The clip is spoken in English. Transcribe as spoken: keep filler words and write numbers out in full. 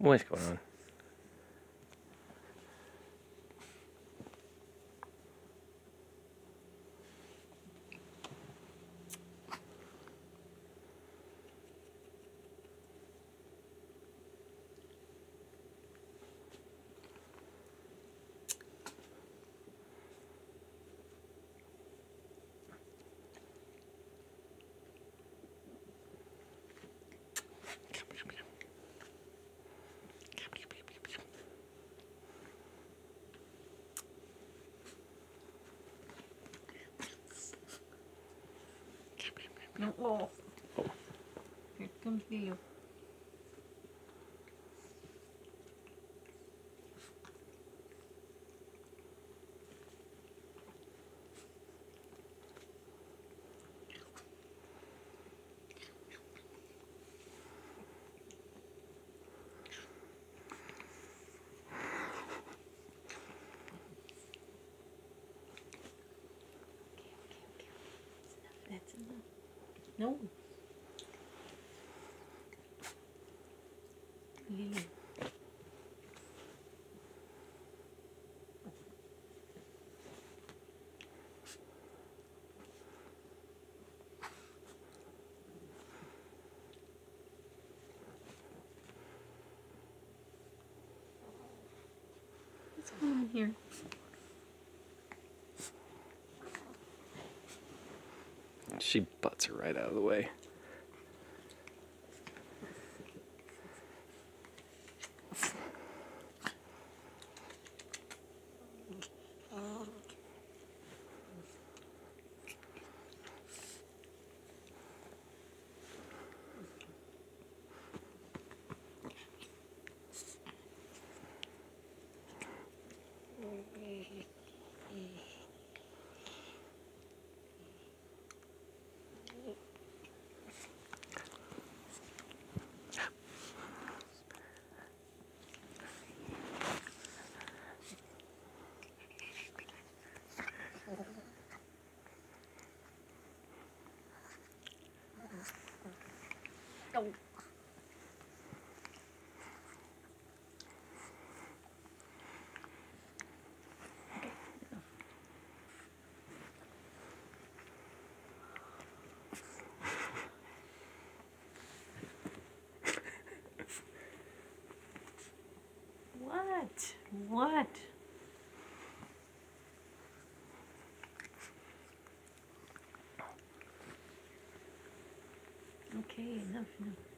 What is going on? No. Oh. Oh. Here comes Leo. That's enough. No. Yeah. What's going on here? She butts her right out of the way. Oh. What? What? Okay, enough, enough.